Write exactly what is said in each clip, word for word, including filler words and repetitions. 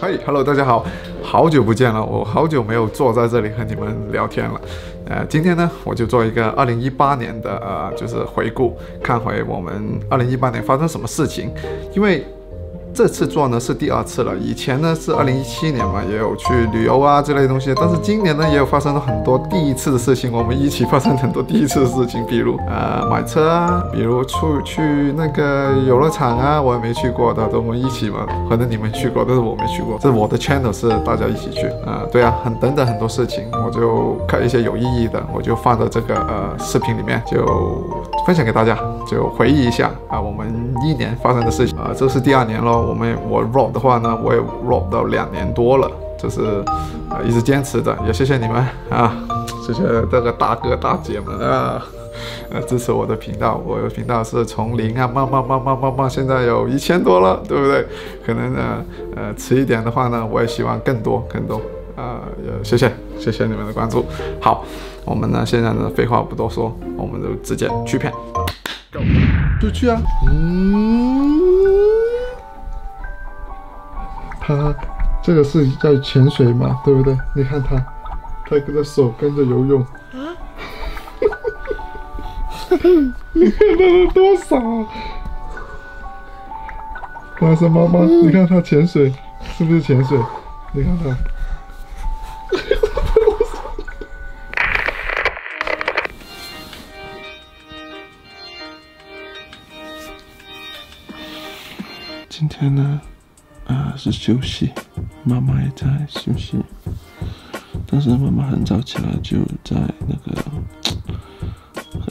嘿 ，Hello， 大家好，好久不见了，我好久没有坐在这里和你们聊天了。呃，今天呢，我就做一个二零一八年的呃，就是回顾，看回我们二零一八年发生什么事情。因为这次做呢是第二次了，以前呢是二零一七年嘛，也有去旅游啊之类的东西，但是今年呢也有发生了很多第一次的事情，我们一起发生很多第一次的事情，比如呃买车啊，比如出去那个游乐场啊，我也没去过的，都我们一起嘛，可能你们去过，但是我没去过，这我的 channel 是大家一起去啊、呃，对啊，很等等很多事情，我就看一些有意义的，我就放到这个呃视频里面，就分享给大家，就回忆一下啊、呃、我们一年发生的事情啊、呃，这是第二年咯。我们我 vlog 的话呢，我也 vlog 到两年多了，就是啊、呃、一直坚持的，也谢谢你们啊，谢谢这个大哥大姐们啊，呃支持我的频道，我的频道是从零啊，慢慢慢慢慢慢，现在有一千多了，对不对？可能呢呃、呃迟一点的话呢，我也希望更多更多啊、呃，谢谢谢谢你们的关注。好，我们呢现在呢废话不多说，我们就直接去片 ，Go 出去啊，嗯。 它这个是在潜水嘛，对不对？你看它，它的手跟着游泳。啊！你看它是多傻！它是妈妈，嗯、你看它潜水，是不是潜水？你看它。今天呢？ 啊，是休息，妈妈也在休息，但是妈妈很早起来就在那个，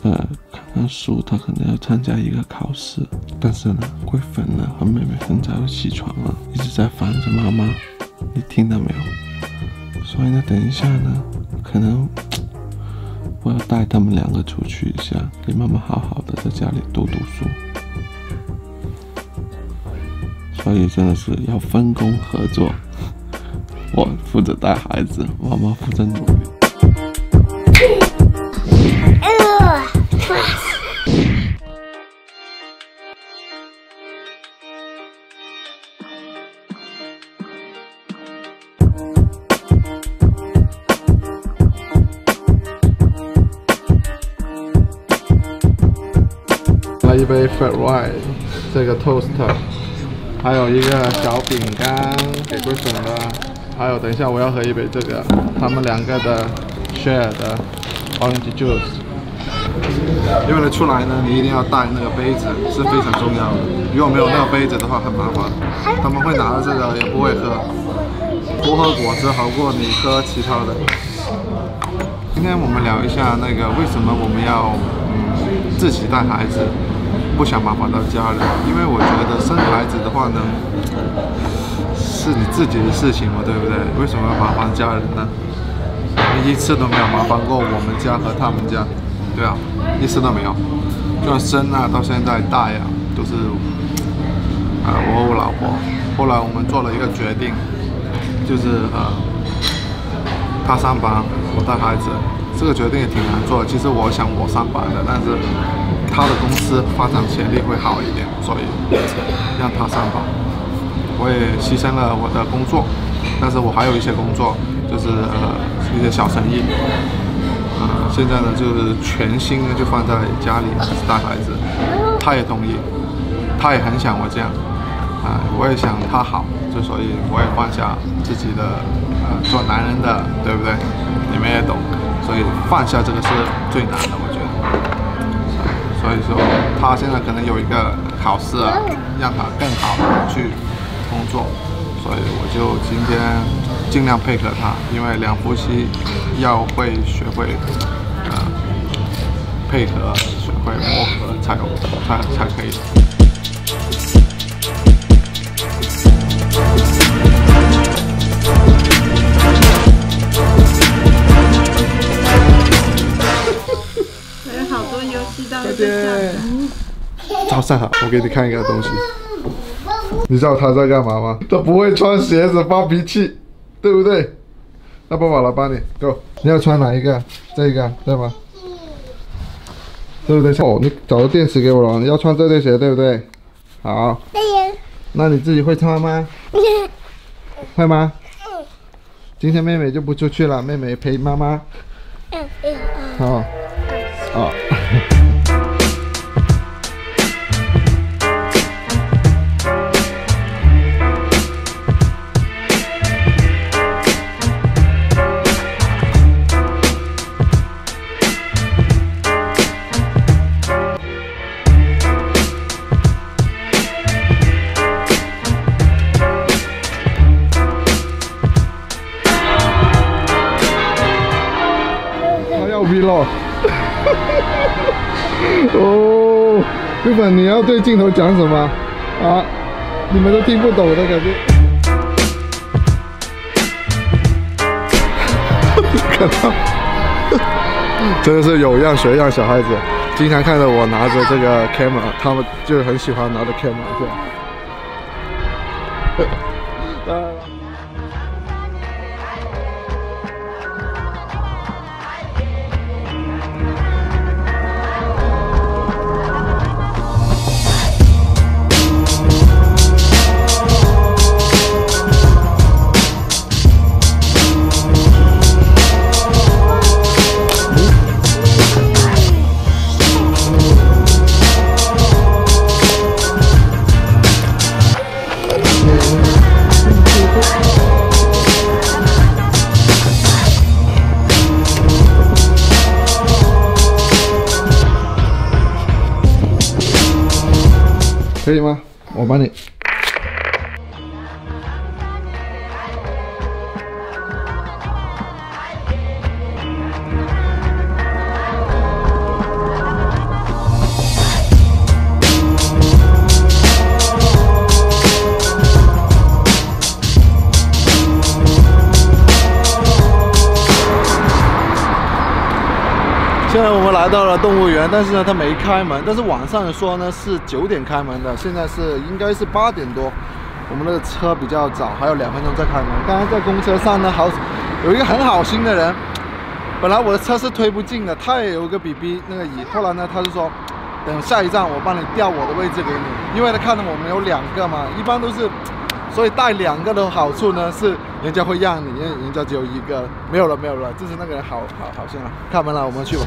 呃，看看书，她可能要参加一个考试，但是呢，桂芬呢和妹妹很早就起床了，一直在烦着妈妈，你听到没有？所以呢，等一下呢，可能我要带他们两个出去一下，给妈妈好好的在家里读读书。 所以真的是要分工合作，我负责带孩子，妈妈负责努力。来一杯 flat white， 这个 toaster。 还有一个小饼干给桂粉的，还有等一下我要喝一杯这个他们两个的 share 的 orange juice。因为呢出来呢，你一定要带那个杯子是非常重要的，如果没有那个杯子的话很麻烦，他们会拿着这个也不会喝，多喝果汁好过你喝其他的。今天我们聊一下那个为什么我们要嗯自己带孩子。 不想麻烦到家人，因为我觉得生孩子的话呢，是你自己的事情嘛，对不对？为什么要麻烦家人呢？我们一次都没有麻烦过我们家和他们家，对啊，一次都没有。就生啊，到现在带啊，都是啊、呃、我和我老婆。后来我们做了一个决定，就是呃，她上班，我带孩子。这个决定也挺难做的。其实我想我上班的，但是。 他的公司发展潜力会好一点，所以让他上吧。我也牺牲了我的工作，但是我还有一些工作，就是呃一些小生意。呃，现在呢就是全心呢就放在家里带孩子，他也同意，他也很想我这样，啊、呃，我也想他好，就所以我也放下自己的呃做男人的，对不对？你们也懂，所以放下这个是最难的，我觉得。 所以说，他现在可能有一个考试啊，让他更好的去工作，所以我就今天尽量配合他，因为两夫妻要会学会呃配合，学会磨合才有才才可以的。 早上好，我给你看一个东西。你知道他在干嘛吗？他不会穿鞋子发脾气，对不对？那爸爸来帮你 ，Go。你要穿哪一个？这个对吗？对不对？哦，你找到电池给我了。你要穿这对鞋，对不对？好。那你自己会穿吗？会吗？嗯。今天妹妹就不出去了，妹妹陪妈妈。嗯嗯嗯。好。哦。vlog 哦，日本，你要对镜头讲什么啊？你们都听不懂的感觉。看到，真的是有样学样，小孩子经常看着我拿着这个 camera， 他们就是很喜欢拿着 camera 这样。呃可以吗？我帮你。现在我们来到了动物园，但是呢，它没开门。但是网上说呢是九点开门的，现在是应该是八点多。我们的车比较早，还有两分钟再开门。刚刚在公车上呢，好有一个很好心的人，本来我的车是推不进的，他也有个 B B 那个椅，后来呢他就说，等下一站我帮你调我的位置给你，因为他看到我们有两个嘛，一般都是，所以带两个的好处呢是。人家会让你，因为人家只有一个，没有了，没有了，就是那个人好好好心了。开门了，我们去吧。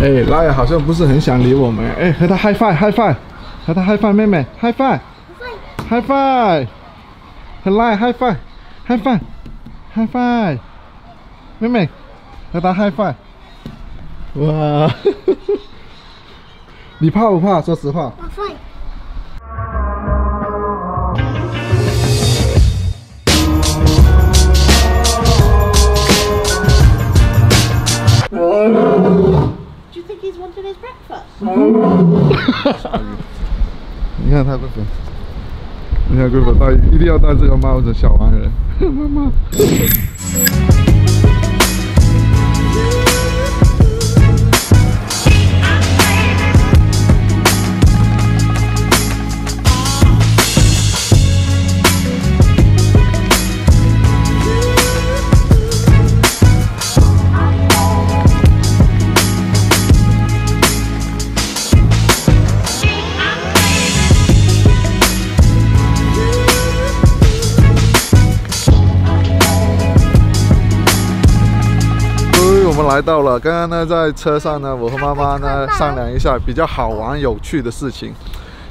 哎，拉雅好像不是很想理我们，哎，和他 high five high five， 和他 high five， 妹妹 high five high five， 和拉雅 high five high five high five， 妹妹。和他嗨翻，哇！你怕不怕？说实话。我会。Do you think he's wanted his breakfast? 你看他这个，你看贵妇戴一定要戴这个帽子，小玩人，妈妈。来到了，刚刚呢，在车上呢，我和妈妈呢商量一下比较好玩有趣的事情。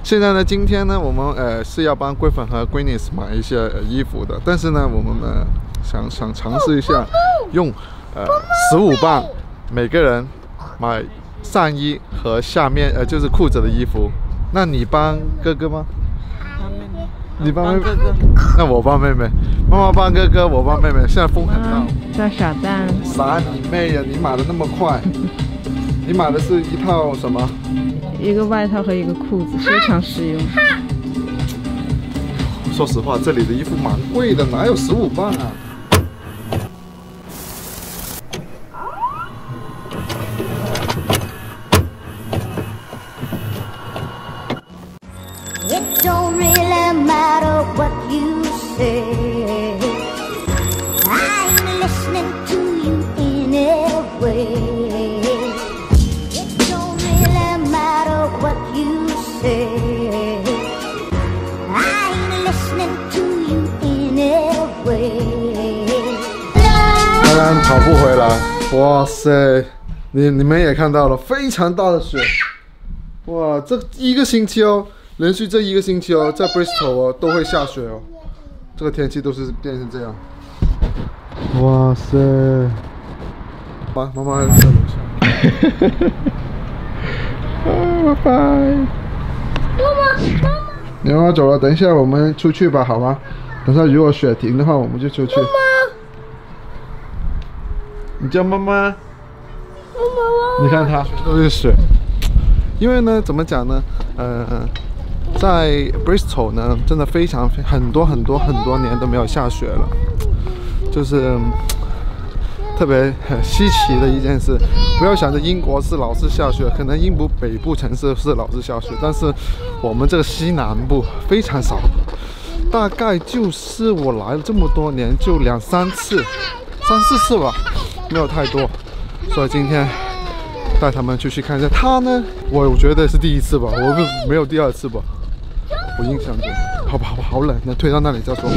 现在呢，今天呢，我们呃是要帮龟粉和闺女买一些、呃、衣服的，但是呢，我们呢想想尝试一下用呃十五磅每个人买上衣和下面呃就是裤子的衣服。那你帮哥哥吗？你帮妹妹，那我帮妹妹，妈妈帮哥哥，我帮妹妹。现在风很大，叫傻蛋。傻你妹呀！你买的那么快，你买的是一套什么？一个外套和一个裤子，非常实用。说实话，这里的衣服蛮贵的，哪有十五磅啊？What you say, I'm listening to you. 山跑步回来，哇塞！你你们也看到了，非常大的雪，哇！这一个星期哦，连续这一个星期哦，在 Bristol 哦都会下雪哦，这个天气都是变成这样。哇塞！妈妈妈还在楼下。拜拜。妈妈，妈妈。你妈妈走了，等一下我们出去吧，好吗？等下如果雪停的话，我们就出去。妈妈。 你叫妈妈，妈妈，你看它都是水。因为呢，怎么讲呢？呃，在 Bristol 呢，真的非常很多很多很多年都没有下雪了，就是特别很稀奇的一件事。不要想着英国是老是下雪，可能英国北部城市是老是下雪，但是我们这个西南部非常少，大概就是我来了这么多年就两三次、三四次吧。 没有太多，所以今天带他们出去看一下。他呢，我觉得是第一次吧，我们没有第二次吧，我印象中。好吧，好吧，好冷，那推到那里再说。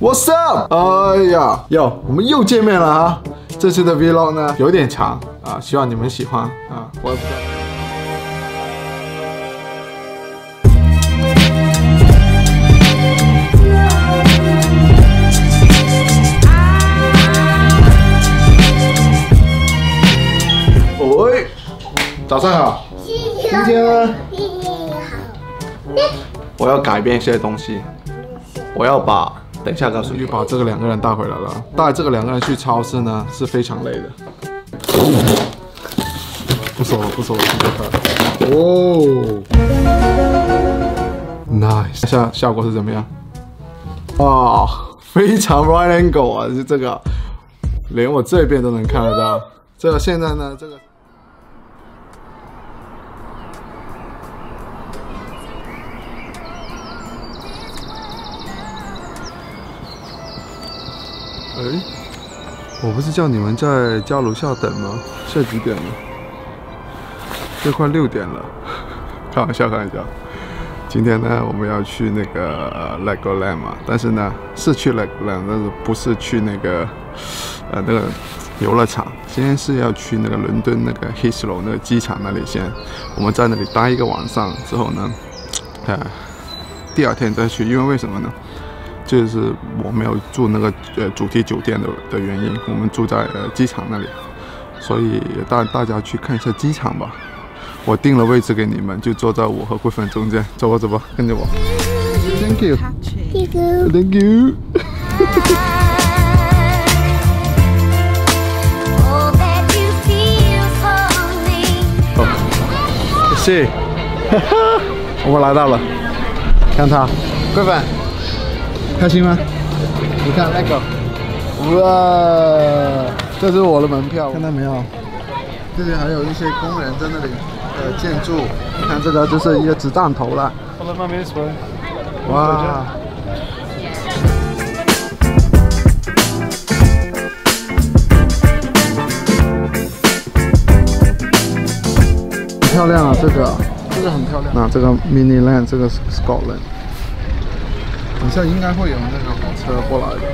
What's up？ 哎呀，哟，我们又见面了啊！这次的 vlog 呢有点长啊，希望你们喜欢啊！我也不知道。 早上好，今天呢，我要改变一些东西，我要把等一下告诉你，把这个两个人带回来了。带这个两个人去超市呢是非常累的，不收了不收了，哦 ，nice， 下效果是怎么样？哦，非常 right angle 啊，是这个，连我这边都能看得到。这个现在呢，这个。 哎，我不是叫你们在家楼下等吗？现在几点了？这快六点了。开玩笑，开玩笑。今天呢，我们要去那个、呃、Lego Land 嘛，但是呢，是去 Lego Land， 但是不是去那个呃那个游乐场？今天是要去那个伦敦那个 Heathrow 那个机场那里先，我们在那里待一个晚上之后呢，呃，第二天再去，因为为什么呢？ 这是我没有住那个呃主题酒店的的原因，我们住在呃机场那里，所以带大家去看一下机场吧。我定了位置给你们，就坐在我和桂芬中间。走吧走吧，跟着我。Thank you. Thank you. Thank you. 好，是，哈哈，我们来到了，看他，桂芬。 开心吗？你看那个，哇，这是我的门票，看到没有？这里还有一些工人在那里呃建筑，你看这个就是一个子弹头了。哇！很漂亮啊，这个，这个很漂亮。那这个 Mini Land， 这个是 Scotland。 等下应该会有那个火车过来的。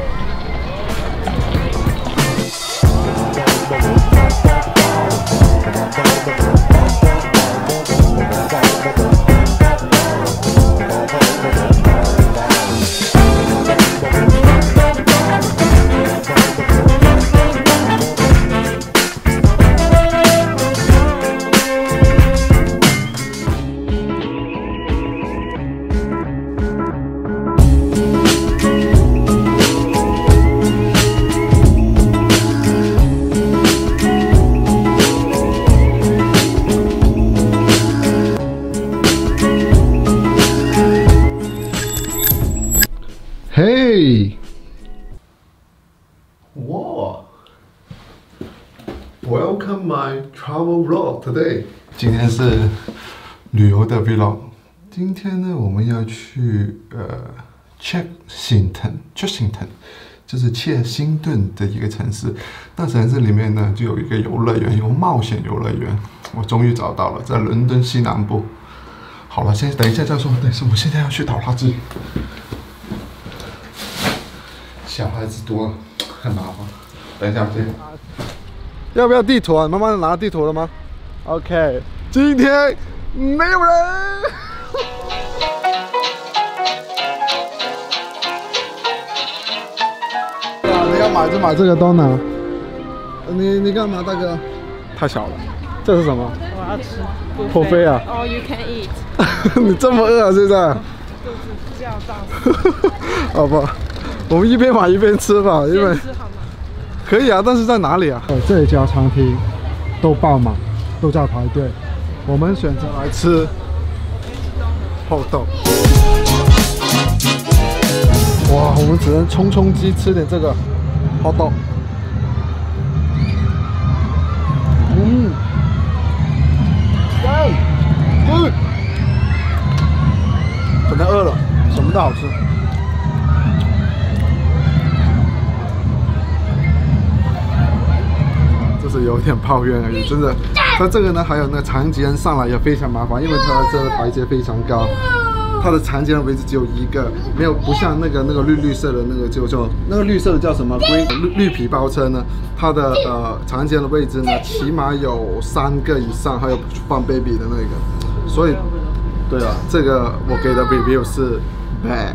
will roll today。今天是旅游的 vlog。今天呢，我们要去呃 Chessington，Chessington， 就是切辛顿的一个城市。那城市里面呢，就有一个游乐园，有冒险游乐园。我终于找到了，在伦敦西南部。好了，先等一下再说。但是我现在要去倒垃圾。 小孩子多了，很麻烦。等一下先，要不要地图啊？妈妈拿地图了吗 ？OK， 今天没有人。啊，你要买就买这个东南。你你干嘛，大哥？太小了。这是什么？我要吃。破费啊 ！All you can eat。你这么饿啊？现在？就是叫胀。好吧。 我们一边买一边吃吧，因为可以啊，但是在哪里啊？这一家餐厅都爆满，都在排队。我们选择来吃厚豆。哇，我们只能冲冲鸡吃点这个厚豆。嗯，嗯，本来饿了，什么都好吃。 是有点抱怨而已，真的。它这个呢，还有那个残疾人上来也非常麻烦，因为它这个台阶非常高，它的残疾人位置只有一个，没有不像那个那个绿绿色的那个就就那个绿色的叫什么 green 绿, 绿皮包车呢，它的呃残疾人的位置呢，起码有三个以上，还有放 baby 的那个，所以对啊，这个我给的 review 是 bad。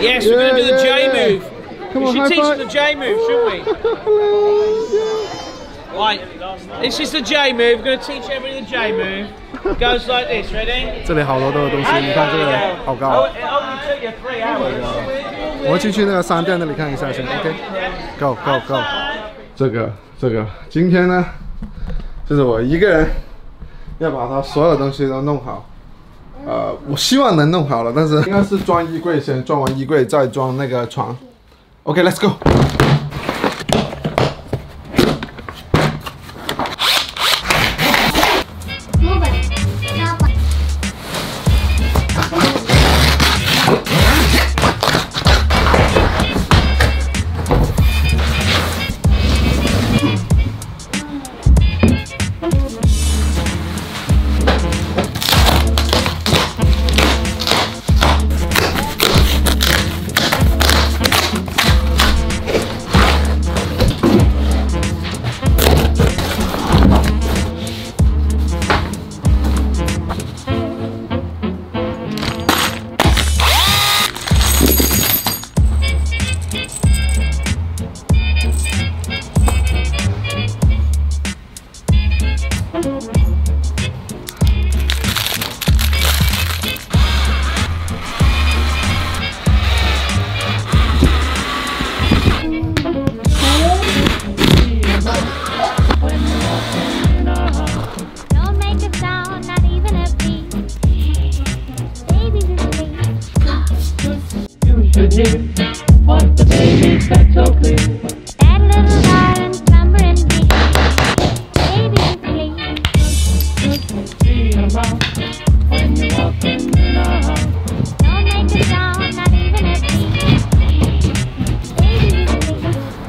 Yes, yeah, we're going to do the yeah, J move. Yeah. Come we on, should teach them the J move, shouldn't we? yeah. Right, this is the J move. We're going to teach everybody the J move. It goes like this, ready? 这里好多的东西，你看这个好高。Oh, it only took you three hours. 我们进去那个商店那里看一下先 ，OK? Go, go, go. 这个这个，今天呢，就是我一个人要把它所有东西都弄好。 呃，我希望能弄好了，但是应该是装衣柜先，装完衣柜再装那个床。OK，let's go。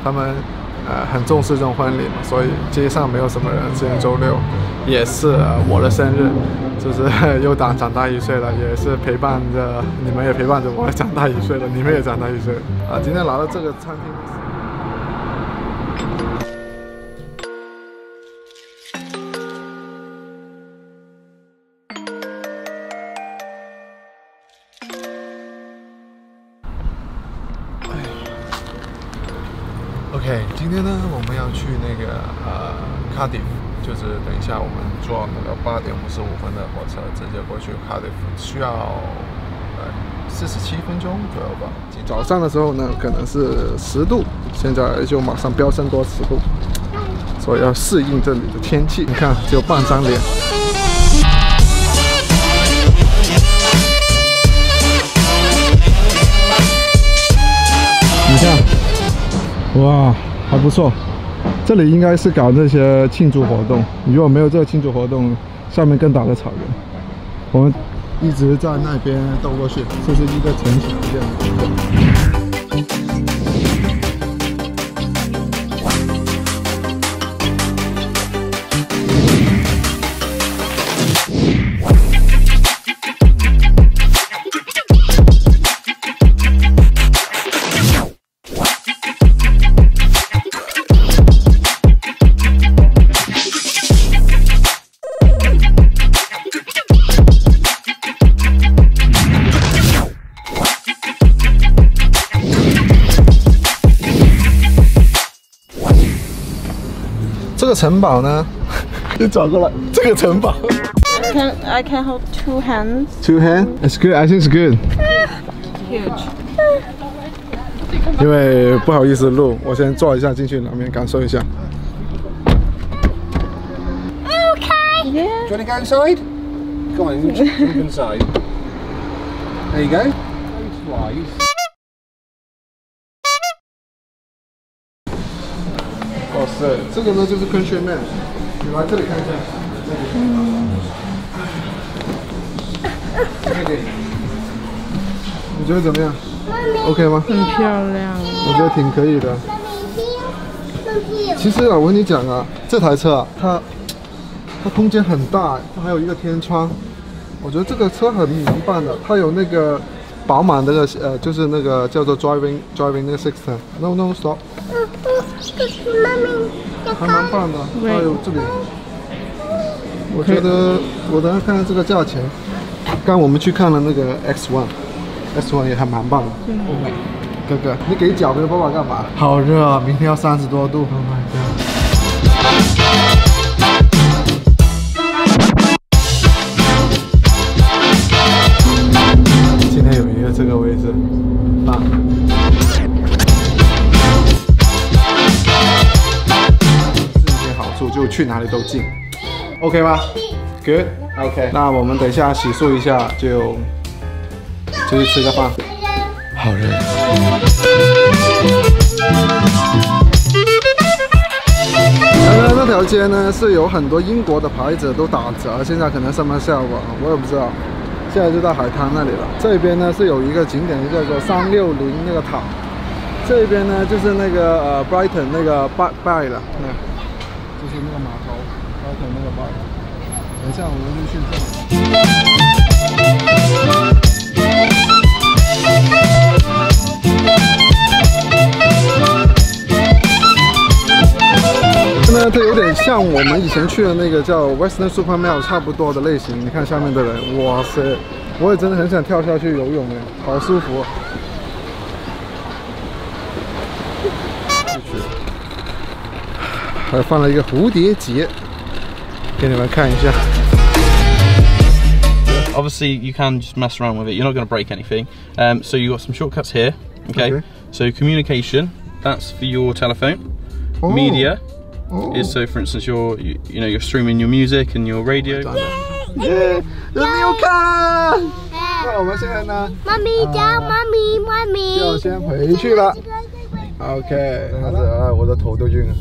他们呃很重视这种婚礼嘛，所以街上没有什么人。今天周六，也是、呃、我的生日，就是又当长大一岁了，也是陪伴着你们，也陪伴着我长大一岁了，你们也长大一岁了啊、呃！今天来到这个餐厅。 OK， 今天呢，我们要去那个呃 Cardiff， 就是等一下我们坐那个八点五十五分的火车直接过去 Cardiff， 需要呃四十七分钟左右吧。早上的时候呢，可能是十度，现在就马上飙升多十度。所以要适应这里的天气。你看，只有半张脸。你看，哇，还不错。这里应该是搞那些庆祝活动，如果没有这个庆祝活动，下面更大的草原。我们一直在那边兜过去，这是一个城墙建筑。 这个城堡呢？你转过来，这个城堡。Can I can hold two hands? Two hands? It's good. I think it's good. Huge. 因为不好意思录，我先坐一下进去，里面感受一下。Okay. Yeah. Do you want to go inside? Come on, jump inside. There you go. Twice. 哇塞，这个呢就是 Countryman， 你来这里看一下。嗯。你觉得怎么样 ？OK 吗？很漂亮。我觉得挺可以的。其实啊，我跟你讲啊，这台车啊，它它空间很大，它还有一个天窗。我觉得这个车很明白的，它有那个宝马那个呃，就是那个叫做 driving driving 那个 system。No no stop。 还蛮棒的，还有这里，我觉得我等下看看这个价钱。刚我们去看了那个 X 一 X 一 也还蛮棒的。嗯、哥哥，你给脚给爸爸干嘛？好热啊，明天要三十多度。Oh my god！ 今天有一个这个位置，啊。 就去哪里都近 ，OK 吗 ？Good， OK。那我们等一下洗漱一下，就就去吃个饭。好热。那那条街呢，是有很多英国的牌子都打折，现在可能上班下午，我也不知道。现在就到海滩那里了。这边呢是有一个景点叫做三六零那个塔，这边呢就是那个呃 Brighton 那个 Bay Bay 了。嗯 就是那个码头，然后等那个包。等一下，我们就去这。那它有点像我们以前去的那个叫 Western Supermall 差不多的类型。你看下面的人，哇塞！我也真的很想跳下去游泳哎，好舒服。 还放了一个蝴蝶结，给你们看一下。Obviously, you can just mess around with it. You're not going to break anything. Um, so you got some shortcuts here. Okay. okay. So communication, that's for your telephone. Oh. Media oh. is so, for instance, your you, you know you're streaming your music and your radio. Yeah. New car. 那我们现在呢？妈咪叫妈咪，妈咪。就先回去了。OK。好的，哎，我的头都晕了。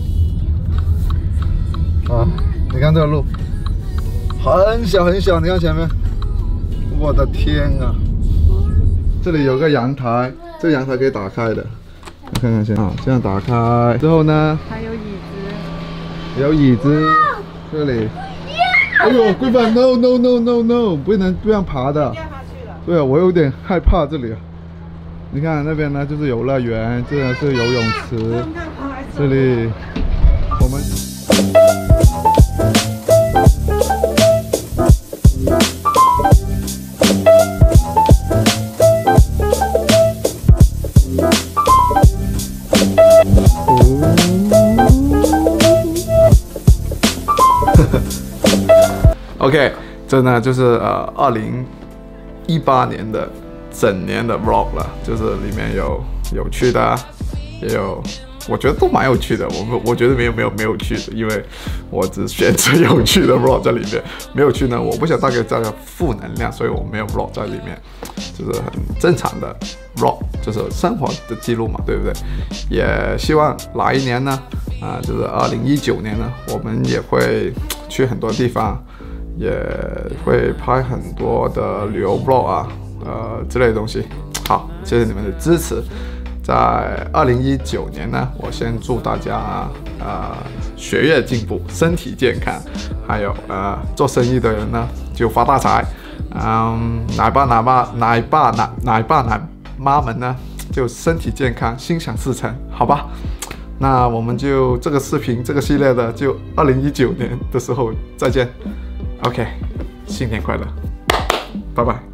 啊，你看这个路，很小很小，你看前面，我的天啊！这里有个阳台，这阳台可以打开的，我看看先啊，这样打开之后呢，还有椅子，有椅子，这里，哎呦，规范 ，no no no no no， 不能这样爬的，对，我有点害怕这里。你看那边呢，就是游乐园，这个是游泳池，这里我们。 OK， 这呢就是呃二零一八年的整年的 vlog 了，就是里面有有趣的，也有我觉得都蛮有趣的。我我觉得没有没有没有趣的，因为我只选择有趣的 vlog 在里面。没有趣呢，我不想带给大家负能量，所以我没有 vlog 在里面，就是很正常的 vlog， 就是生活的记录嘛，对不对？也希望哪一年呢？啊、呃，就是二零一九年呢，我们也会去很多地方，也会拍很多的旅游 vlog 啊，呃之类的东西。好，谢谢你们的支持。 在二零一九年呢，我先祝大家啊、呃、学业进步，身体健康，还有呃做生意的人呢就发大财，嗯，奶爸奶妈奶爸奶奶爸奶妈们呢就身体健康，心想事成，好吧？那我们就这个视频这个系列的就二零一九年的时候再见 ，OK， 新年快乐，拜拜。